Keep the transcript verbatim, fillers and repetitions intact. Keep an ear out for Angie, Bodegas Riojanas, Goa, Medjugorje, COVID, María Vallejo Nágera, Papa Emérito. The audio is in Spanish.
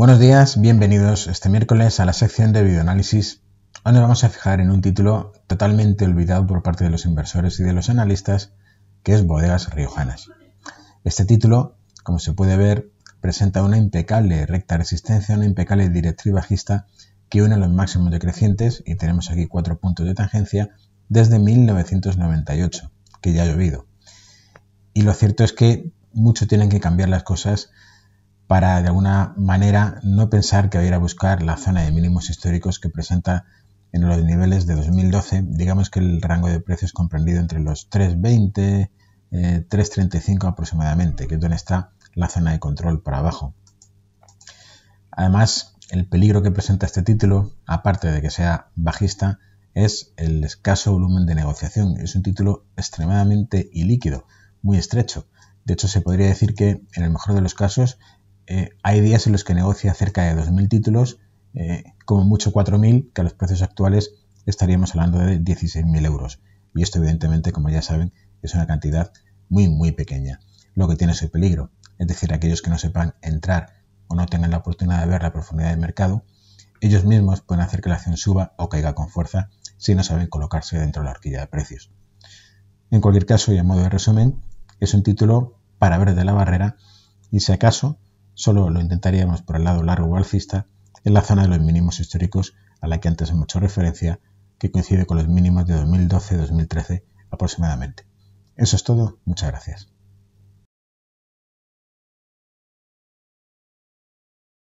Buenos días, bienvenidos este miércoles a la sección de videoanálisis, donde vamos a fijar en un título totalmente olvidado por parte de los inversores y de los analistas, que es Bodegas Riojanas. Este título, como se puede ver, presenta una impecable recta resistencia, una impecable directriz bajista que une los máximos decrecientes, y tenemos aquí cuatro puntos de tangencia desde mil novecientos noventa y ocho, que ya ha llovido. Y lo cierto es que mucho tienen que cambiar las cosas para de alguna manera no pensar que va a ir a buscar la zona de mínimos históricos que presenta en los niveles de dos mil doce. Digamos que el rango de precios comprendido entre los tres veinte, eh, tres treinta y cinco aproximadamente, que es donde está la zona de control para abajo. Además, el peligro que presenta este título, aparte de que sea bajista, es el escaso volumen de negociación. Es un título extremadamente ilíquido, muy estrecho. De hecho, se podría decir que en el mejor de los casos, Eh, hay días en los que negocia cerca de dos mil títulos, eh, como mucho cuatro mil, que a los precios actuales estaríamos hablando de dieciséis mil euros. Y esto evidentemente, como ya saben, es una cantidad muy, muy pequeña. Lo que tiene su peligro, es decir, aquellos que no sepan entrar o no tengan la oportunidad de ver la profundidad del mercado, ellos mismos pueden hacer que la acción suba o caiga con fuerza si no saben colocarse dentro de la horquilla de precios. En cualquier caso, y a modo de resumen, es un título para ver de la barrera y si acaso solo lo intentaríamos por el lado largo o alcista en la zona de los mínimos históricos a la que antes hemos hecho referencia, que coincide con los mínimos de dos mil doce a dos mil trece aproximadamente. Eso es todo, muchas gracias.